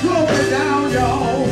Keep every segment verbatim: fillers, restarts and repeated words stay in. Slow it down, y'all.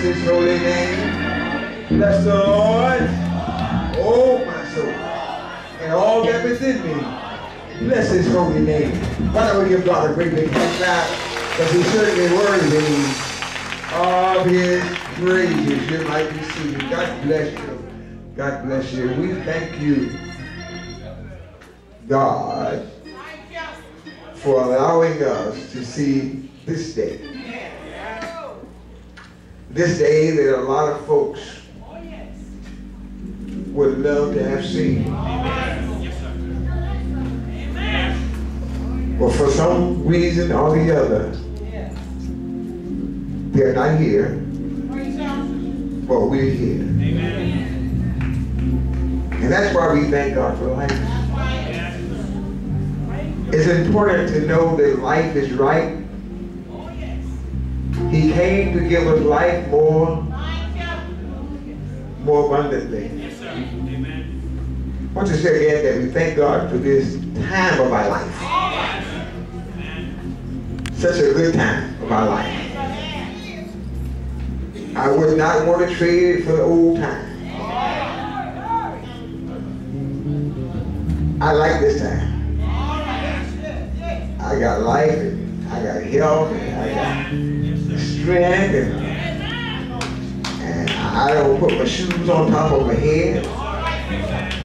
bless his holy name. Bless the Lord, oh my soul, and all that is in me. Bless his holy name. Why don't we give God a great big hand clap, because he's certainly worthy of his praises. You might be seated. God bless you. God bless you. We thank you, God, for allowing us to see this day. This day that a lot of folks would love to have seen. But for some reason or the other, they're not here, but we're here. And that's why we thank God for life. It's important to know that life is right. He came to give us life more, more abundantly. Yes, sir. Amen. I want to say again that we thank God for this time of our life. Such a good time of our life. I would not want to trade it for the old time. I like this time. I got life, and I got health, and I got strength, and, and I don't put my shoes on top of my head.